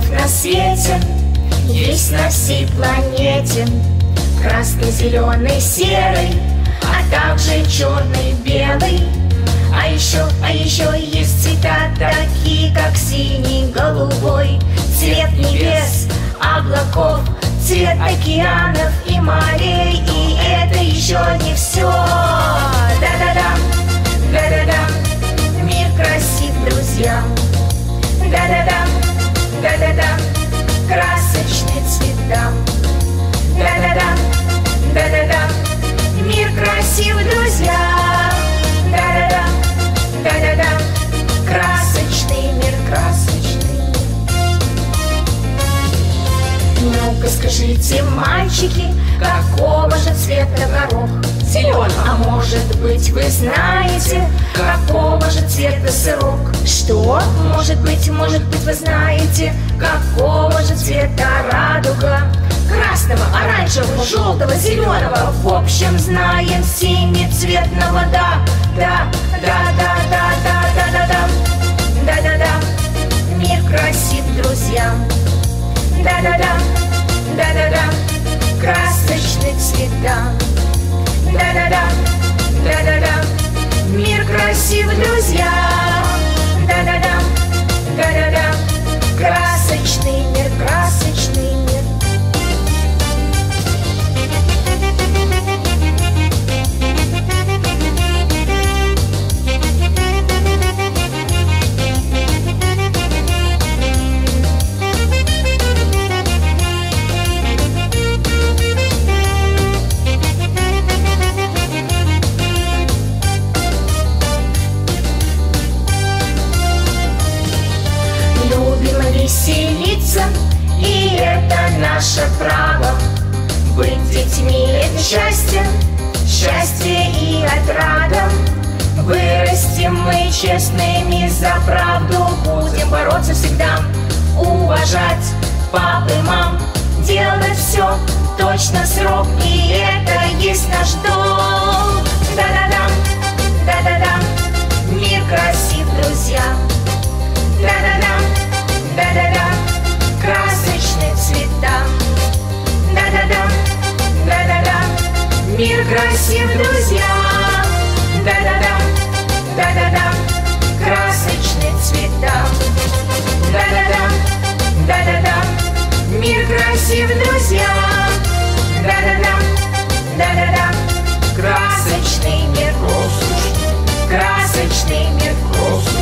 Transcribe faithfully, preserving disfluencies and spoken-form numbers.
цветов на свете есть на всей планете: красный, зеленый, серый, а также черный, белый. А еще, а еще есть цвета такие, как синий, голубой, цвет небес, облаков, цвет океанов и морей. И это еще не все. Да-да-дам, да-да-дам, мир красив, друзья. Да-да-дам, да-да-дам, красочные цвета. Да-да-дам, да-да-дам, мир красив, друзья. Да-да-дам, да-да-дам, красочный мир, красочный. Ну-ка скажите, мальчики, какого же цвета горох? Зеленого. А может быть, вы знаете, какого же цвета сырок? Что? Может быть, может быть, вы знаете, какого же цвета радуга? Красного, оранжевого, желтого, зеленого. В общем, знаем синецветного. Да, да, да, да, да, да, да, да, да, да, да, да. Мир красив, друзья. Да, да, да, да, да, да. Красочные цвета. Да, да, да, да, да, да. Мир красив, друзья. Да, да, да, да, да, да. Красочный мир, красочный мир. Веселиться, и это наше право. Быть детьми — это счастье, счастье и отрада. Вырастем мы честными, за правду будем бороться всегда. Уважать пап и мам, делать все точно в срок. И это есть наш долг. Да-да-дам, да-да-дам, мир красив, друзья. Да-да-дам, да-да-да, красочные цвета. Да-да-да, да-да-да, мир красив, друзья. Да-да-да, да-да-да, красочные цвета. Да-да-да, да-да-да, мир красив, друзья. Да-да-да, да-да-да, красочный мир, красочный мир, красочный мир.